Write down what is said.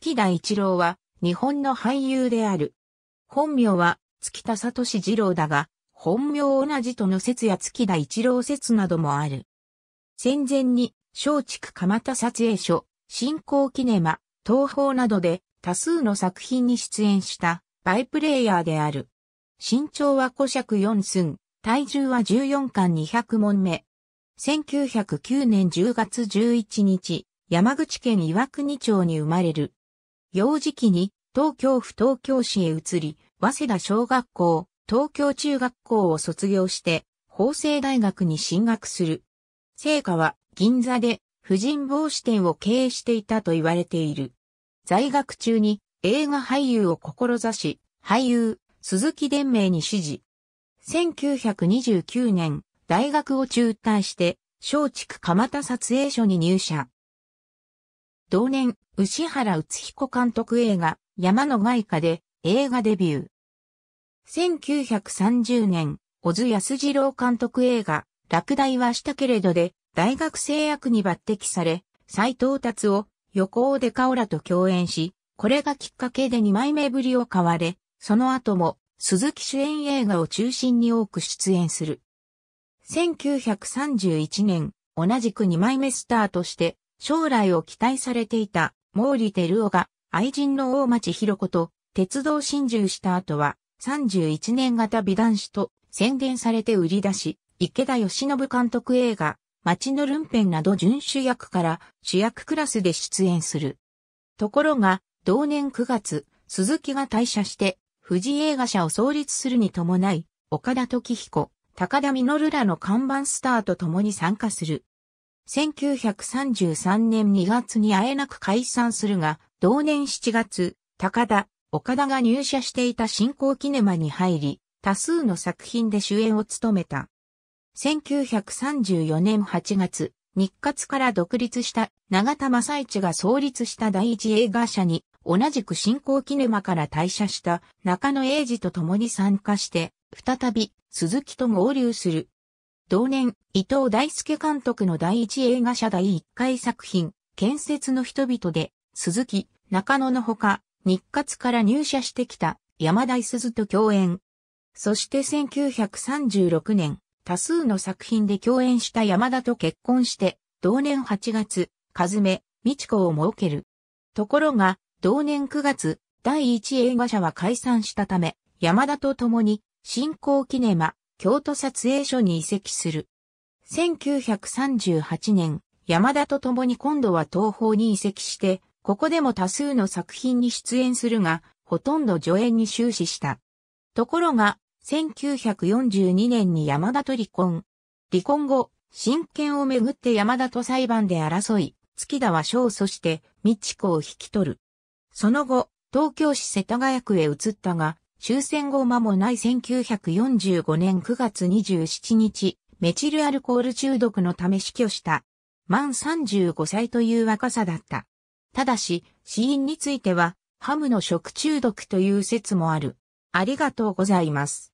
月田一郎は日本の俳優である。本名は月田聡二郎だが、本名同じとの説や月田一郎説などもある。戦前に松竹蒲田撮影所、新興キネマ、東宝などで多数の作品に出演したバイプレイヤーである。身長は5尺4寸、体重は14貫200匁目。1909年10月11日、山口県岩国町に生まれる。幼児期に東京府東京市へ移り、早稲田小学校、東京中学校を卒業して、法政大学に進学する。生家は銀座で婦人帽子店を経営していたと言われている。在学中に映画俳優を志し、俳優、鈴木伝明に師事。1929年、大学を中退して、松竹蒲田撮影所に入社。同年、牛原宇津彦監督映画、山の外貨で映画デビュー。1930年、小津安二郎監督映画、落第はしたけれどで、大学生役に抜擢され、斉藤達夫、横尾デカオらと共演し、これがきっかけで2枚目ぶりを買われ、その後も鈴木主演映画を中心に多く出演する。1931年、同じく2枚目スターとして、将来を期待されていた毛利輝夫が愛人の大町弘子と鉄道心中した後は、31年型美男子と宣伝されて売り出し、池田義信監督映画、街のルンペンなど準主役から主役クラスで出演する。ところが、同年9月、鈴木が退社して、富士映画社を創立するに伴い、岡田時彦、高田実らの看板スターと共に参加する。1933年2月にあえなく解散するが、同年7月、高田、岡田が入社していた新興キネマに入り、多数の作品で主演を務めた。1934年8月、日活から独立した永田正一が創立した第一映画社に、同じく新興キネマから退社した中野英二と共に参加して、再び鈴木と合流する。同年、伊藤大輔監督の第一映画社第1回作品、建設の人々で、鈴木、中野のほか、日活から入社してきた山田五十鈴と共演。そして1936年、多数の作品で共演した山田と結婚して、同年8月、和目、美智子を設ける。ところが、同年9月、第一映画社は解散したため、山田と共に、新興キネマ、京都撮影所に移籍する。1938年、山田と共に今度は東宝に移籍して、ここでも多数の作品に出演するが、ほとんど助演に終始した。ところが、1942年に山田と離婚。離婚後、親権をめぐって山田と裁判で争い、月田は勝訴して、美智子を引き取る。その後、東京市世田谷区へ移ったが、終戦後間もない1945年9月27日、メチルアルコール中毒のため死去した。満35歳という若さだった。ただし、死因については、ハムの食中毒という説もある。ありがとうございます。